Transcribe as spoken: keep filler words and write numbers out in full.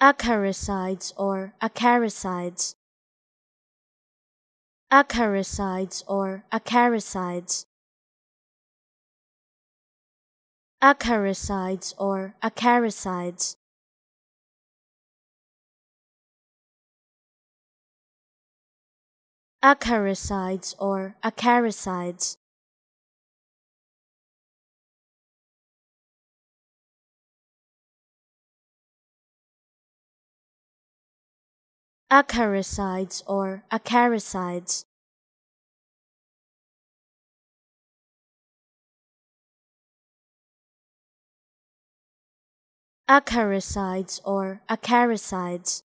Acaricides or acaricides. Acaricides or acaricides. Acaricides or acaricides. Acaricides or acaricides. Acaricides or acaricides. Acaricides or acaricides.